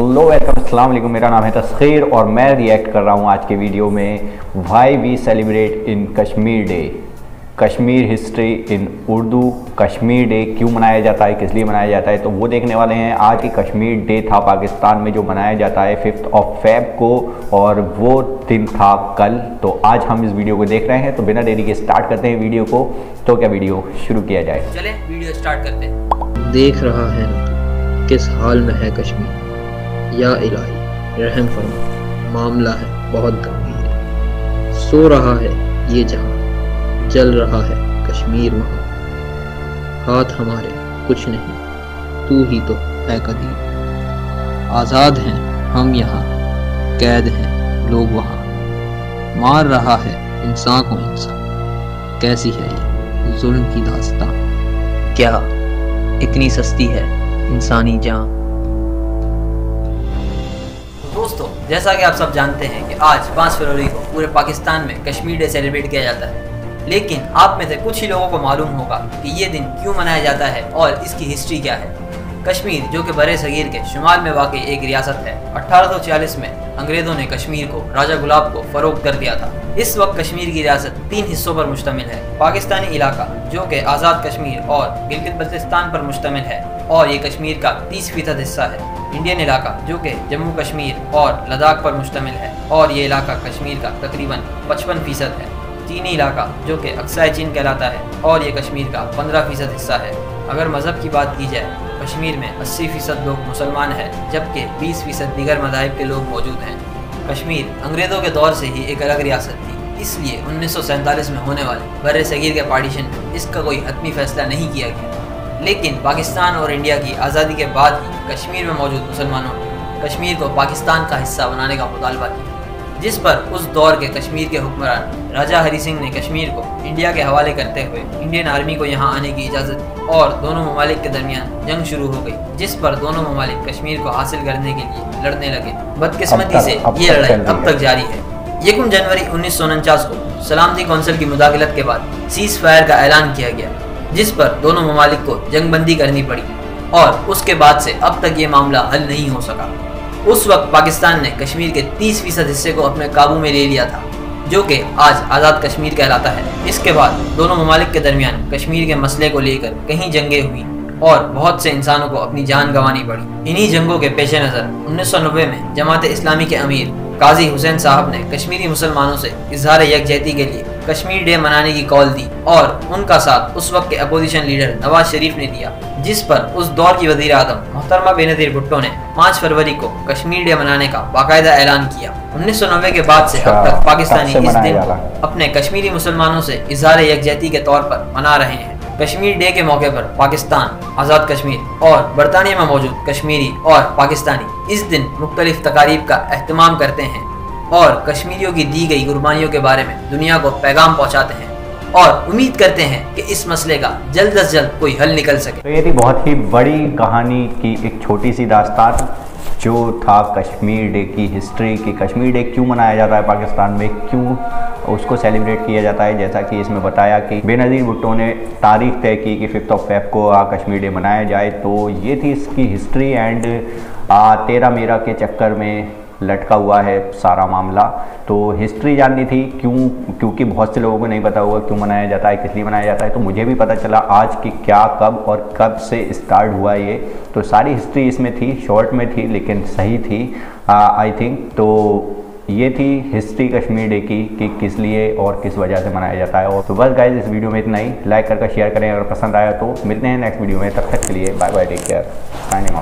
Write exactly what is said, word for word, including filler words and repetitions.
Hello welcome अस्सलाम वालेकुम, मेरा नाम है तस्कीर और मैं रिएक्ट कर रहा हूँ आज के वीडियो में why we celebrate in Kashmir day, Kashmir history in Urdu. Kashmir day क्यों मनाया जाता है, किस लिए मनाया जाता है, तो वो देखने वाले हैं। आज ही कश्मीर डे था पाकिस्तान में जो मनाया जाता है फिफ्थ ऑफ फेब को, और वो दिन था कल। तो आज हम इस वीडियो को देख रहे हैं, तो बिना देरी के स्टार्ट करते हैं वीडियो को। तो क्या वीडियो शुरू किया जाए? चले वीडियो स्टार्ट करते हैं। देख रहा है किस हाल में है कश्मीर, या इलाही रहम फरमा, मामला है बहुत गंभीर है। सो रहा है ये जहां, जल रहा है कश्मीर वहां। हाथ हमारे कुछ नहीं, तू ही तो है कदीर। आज़ाद हैं हम यहाँ, कैद हैं लोग वहाँ। मार रहा है इंसान को इंसान, कैसी है ये जुल्म की दास्तां। क्या इतनी सस्ती है इंसानी जान। दोस्तों, जैसा कि आप सब जानते हैं कि आज पाँच फरवरी को पूरे पाकिस्तान में कश्मीर डे सेलिब्रेट किया जाता है, लेकिन आप में से कुछ ही लोगों को मालूम होगा कि ये दिन क्यों मनाया जाता है और इसकी हिस्ट्री क्या है। कश्मीर, जो कि बरे सगीर के शुमाल में वाकई एक रियासत है, अठारह सौ छियालीस में अंग्रेज़ों ने कश्मीर को राजा गुलाब को फरोख्त कर दिया था। इस वक्त कश्मीर की रियासत तीन हिस्सों पर मुश्तमिल है। पाकिस्तानी इलाका, जो कि आज़ाद कश्मीर और गिलगित बल्तिस्तान पर मुश्तमिल है, और ये कश्मीर का तीस फीसद हिस्सा है। इंडियन इलाका, जो कि जम्मू कश्मीर और लद्दाख पर मुश्तमिल है, और ये इलाका कश्मीर का तकरीबन पचपन फीसद है। चीनी इलाका, जो कि अक्साई चीन कहलाता है, और ये कश्मीर का पंद्रह फीसद हिस्सा है। अगर मज़हब की बात की जाए, कश्मीर में अस्सी फीसद लोग मुसलमान हैं, जबकि बीस फीसद दीगर मज़ाहिब के लोग मौजूद हैं। कश्मीर अंग्रेज़ों के दौर से ही एक अलग रियासत थी, इसलिए उन्नीस सौ सैंतालीस में होने वाले बरे सगीर के पार्टीशन में इसका कोई हतमी फैसला नहीं किया गया। लेकिन पाकिस्तान और इंडिया की आज़ादी के बाद ही कश्मीर में मौजूद मुसलमानों ने कश्मीर को पाकिस्तान का हिस्सा बनाने का मुतालबा किया, जिस पर उस दौर के कश्मीर के हुक्मरान राजा हरी सिंह ने कश्मीर को इंडिया के हवाले करते हुए इंडियन आर्मी को यहाँ आने की इजाज़त दी, और दोनों ममालिक के दरमियान जंग शुरू हो गई, जिस पर दोनों ममालिक कश्मीर को हासिल करने के लिए लड़ने लगे। बदकिस्मती से ये लड़ाई अब तक जारी है। यकम जनवरी उन्नीस सौ उनचास को सलामती कौंसिल की मुदाखलत के बाद सीज़ फायर का ऐलान किया गया, जिस पर दोनों ममालिक को जंगबंदी करनी पड़ी, और उसके बाद से अब तक ये मामला हल नहीं हो सका। उस वक्त पाकिस्तान ने कश्मीर के तीस फीसद हिस्से को अपने काबू में ले लिया था, जो कि आज आज़ाद कश्मीर कहलाता है। इसके बाद दोनों ममालिक के दरमियान कश्मीर के मसले को लेकर कहीं जंगें हुई और बहुत से इंसानों को अपनी जान गंवानी पड़ी। इन्हीं जंगों के पेश नज़र उन्नीस सौ नब्बे में जमात-ए-इस्लामी के अमीर काजी हुसैन साहब ने कश्मीरी मुसलमानों से इजहार यकजहती के लिए कश्मीर डे मनाने की कॉल दी, और उनका साथ उस वक्त के अपोजिशन लीडर नवाज शरीफ ने दिया, जिस पर उस दौर की वजीर आज़म मोहतरमा बेनज़ीर भुट्टो ने पाँच फरवरी को कश्मीर डे मनाने का बाकायदा ऐलान किया। उन्नीस सौ नब्बे के बाद से अब तक पाकिस्तानी इस दिन अपने कश्मीरी मुसलमानों से इजहार यकजहती के तौर पर मना रहे हैं। कश्मीर डे के मौके पर पाकिस्तान, आज़ाद कश्मीर और बरतानिया में मौजूद कश्मीरी और पाकिस्तानी इस दिन मुख्तलिफ तकारीब का अहतमाम करते हैं और कश्मीरियों की दी गई कुर्बानियों के बारे में दुनिया को पैगाम पहुंचाते हैं, और उम्मीद करते हैं कि इस मसले का जल्द अज जल्द कोई हल निकल सके। तो ये थी बहुत ही बड़ी कहानी की एक छोटी सी दास्तान, जो था कश्मीर डे की हिस्ट्री की। कश्मीर डे क्यों मनाया जाता है पाकिस्तान में, क्यों उसको सेलिब्रेट किया जाता है। जैसा कि इसमें बताया कि बेनज़ीर भुट्टो ने तारीख तय की कि फिफ्थ ऑफ फेब को कश्मीर डे मनाया जाए। तो ये थी इसकी हिस्ट्री, एंड तेरह मेरा के चक्कर में लटका हुआ है सारा मामला। तो हिस्ट्री जाननी थी क्यों, क्योंकि बहुत से लोगों को नहीं पता होगा क्यों मनाया जाता है, किस लिए मनाया जाता है। तो मुझे भी पता चला आज कि क्या, कब और कब से स्टार्ट हुआ ये। तो सारी हिस्ट्री इसमें थी, शॉर्ट में थी लेकिन सही थी आई थिंक। तो ये थी हिस्ट्री कश्मीर डे की कि किस लिए और किस वजह से मनाया जाता है। और तो बस गाइज, इस वीडियो में इतना ही। लाइक करके शेयर करें अगर पसंद आया तो। मिलते हैं नेक्स्ट वीडियो में, तब तक के लिए bye bye, take care, signing of.